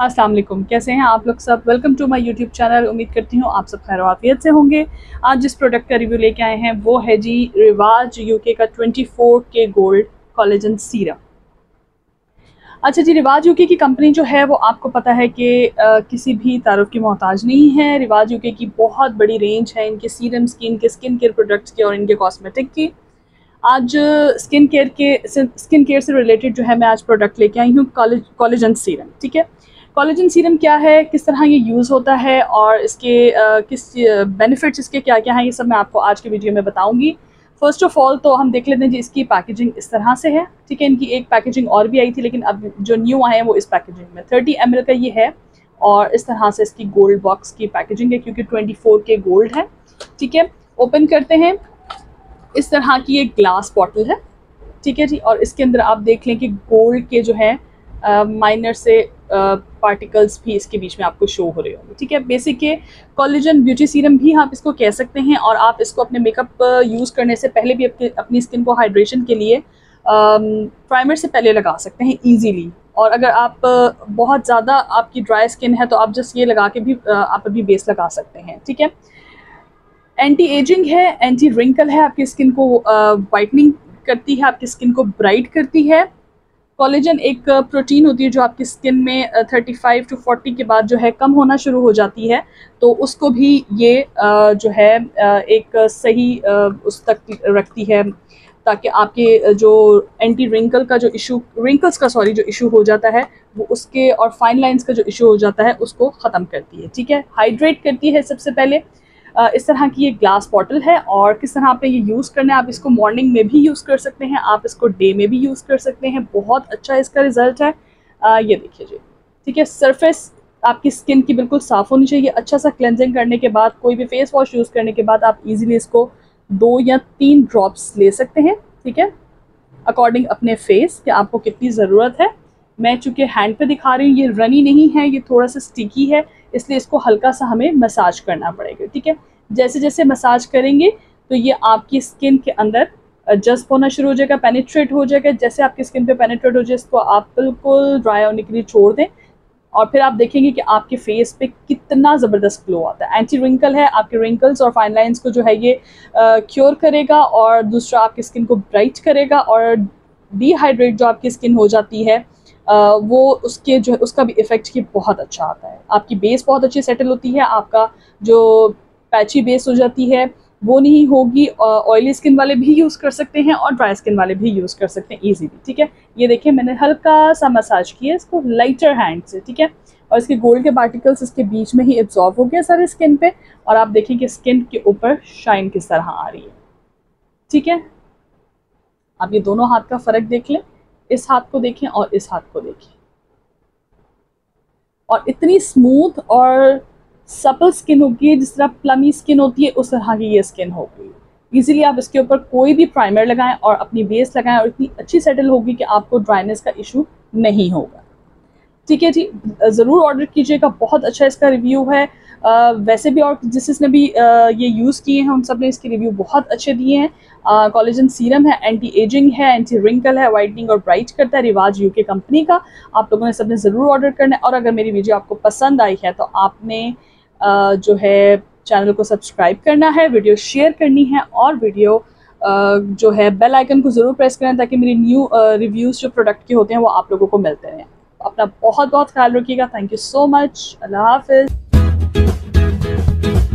अस्सलाम वालेकुम, कैसे हैं आप लोग सब। Welcome to my YouTube channel. उम्मीद करती हूँ आप सब खैर आफियत से होंगे। आज जिस प्रोडक्ट का रिव्यू लेके आए हैं वो है जी रिवाज यूके का 24K गोल्ड कोलेजन सीरम। अच्छा जी, रिवाज यूके की कंपनी जो है वो आपको पता है कि किसी भी तारुफ की मोहताज नहीं है। रिवाज यूके की बहुत बड़ी रेंज है इनके सीरम्स की, इनके स्किन केयर प्रोडक्ट्स के और इनके कॉस्मेटिक की। आज स्किन केयर से रिलेटेड जो है मैं आज प्रोडक्ट लेके आई हूँ कोलेजन सीरम। ठीक है, कोलेजन सीरम क्या है, किस तरह ये यूज़ होता है और इसके किस बेनिफिट्स इसके क्या क्या हैं, ये सब मैं आपको आज के वीडियो में बताऊंगी। फ़र्स्ट ऑफ़ ऑल तो हम देख लेते हैं जी इसकी पैकेजिंग इस तरह से है। ठीक है, इनकी एक पैकेजिंग और भी आई थी लेकिन अब जो न्यू आए हैं वो इस पैकेजिंग में 30 ml का ये है और इस तरह से इसकी गोल्ड बॉक्स की पैकेजिंग है क्योंकि 24K गोल्ड है। ठीक है, ओपन करते हैं। इस तरह की एक ग्लास बॉटल है। ठीक है जी, और इसके अंदर आप देख लें कि गोल्ड के जो है माइनर से पार्टिकल्स भी इसके बीच में आपको शो हो रहे होंगे। ठीक है, बेसिक के कोलेजन ब्यूटी सीरम भी आप इसको कह सकते हैं और आप इसको अपने मेकअप यूज़ करने से पहले भी अपनी स्किन को हाइड्रेशन के लिए प्राइमर से पहले लगा सकते हैं इजीली। और अगर आप बहुत ज़्यादा आपकी ड्राई स्किन है तो आप जस्ट ये लगा के भी आप अभी बेस लगा सकते हैं। ठीक है, एंटी एजिंग है, एंटी रिंकल है, आपकी स्किन को वाइटनिंग करती है, आपकी स्किन को ब्राइट करती है। कोलेजन एक प्रोटीन होती है जो आपकी स्किन में 35 टू 40 के बाद जो है कम होना शुरू हो जाती है, तो उसको भी ये जो है एक सही उस तक रखती है ताकि आपके जो एंटी रिंकल का जो इशू रिंकल्स का इशू हो जाता है वो उसके और फाइन लाइंस का जो इशू हो जाता है उसको ख़त्म करती है। ठीक है, हाइड्रेट करती है। सबसे पहले इस तरह की ये ग्लास बॉटल है और किस तरह आपने ये यूज़ करना है, आप इसको मॉर्निंग में भी यूज़ कर सकते हैं, आप इसको डे में भी यूज़ कर सकते हैं। बहुत अच्छा इसका रिज़ल्ट है। ये देखिए जी। ठीक है, सरफेस आपकी स्किन की बिल्कुल साफ़ होनी चाहिए। अच्छा सा क्लेंजिंग करने के बाद, कोई भी फेस वॉश यूज़ करने के बाद आप इजीली इसको 2 या 3 ड्रॉप्स ले सकते हैं। ठीक है, अकॉर्डिंग अपने फेस कि आपको कितनी ज़रूरत है। मैं चूँकि हैंड पे दिखा रही हूँ, ये रनी नहीं है, ये थोड़ा सा स्टिकी है, इसलिए इसको हल्का सा हमें मसाज करना पड़ेगा। ठीक है, जैसे जैसे मसाज करेंगे तो ये आपकी स्किन के अंदर जज्ब होना शुरू हो जाएगा, पेनिट्रेट हो जाएगा। जैसे आपकी स्किन पे पेनिट्रेट हो जाए, इसको आप बिल्कुल ड्राई होने के लिए छोड़ दें और फिर आप देखेंगे कि आपके फेस पे कितना ज़बरदस्त ग्लो आता है। एंटी रिंकल है, आपके रिंकल्स और फाइन लाइंस को जो है ये क्योर करेगा और दूसरा आपकी स्किन को ब्राइट करेगा और डिहाइड्रेट जो आपकी स्किन हो जाती है वो उसके जो है उसका भी इफ़ेक्ट ये बहुत अच्छा आता है। आपकी बेस बहुत अच्छी सेटल होती है, आपका जो पैची बेस हो जाती है वो नहीं होगी। ऑयली स्किन वाले भी यूज़ कर सकते हैं और ड्राई स्किन वाले भी यूज़ कर सकते हैं ईजीली। ठीक है, ये देखिए मैंने हल्का सा मसाज किया इसको लाइटर हैंड से। ठीक है, और इसके गोल्ड के पार्टिकल्स इसके बीच में ही एब्जॉर्ब हो गया सारे स्किन पे और आप देखिए कि स्किन के ऊपर शाइन किस तरह आ रही है। ठीक है, आप ये दोनों हाथ का फ़र्क देख लें, इस हाथ को देखें और इस हाथ को देखें, और इतनी स्मूथ और सपल स्किन होगी, जिस तरह प्लमी स्किन होती है उस तरह की ये स्किन होगी। इजीली आप इसके ऊपर कोई भी प्राइमर लगाएं और अपनी बेस लगाएं और इतनी अच्छी सेटल होगी कि आपको ड्राइनेस का इशू नहीं होगा। ठीक है जी, ज़रूर ऑर्डर कीजिएगा, बहुत अच्छा इसका रिव्यू है। वैसे भी और जिसने भी ये यूज़ किए हैं उन सब ने इसके रिव्यू बहुत अच्छे दिए हैं। कोलेजन सीरम है, एंटी एजिंग है, एंटी रिंकल है, वाइटनिंग और ब्राइट करता है। रिवाज यूके कंपनी का आप लोगों ने सबने ज़रूर ऑर्डर करना है। और अगर मेरी वीडियो आपको पसंद आई है तो आपने जो है चैनल को सब्सक्राइब करना है, वीडियो शेयर करनी है और वीडियो जो है बेल आइकन को ज़रूर प्रेस करना ताकि मेरी न्यू रिव्यूज़ जो प्रोडक्ट के होते हैं वो आप लोगों को मिलते रहें। अपना बहुत बहुत ख्याल रखिएगा। Thank you so much. अल्लाह हाफ़िज़।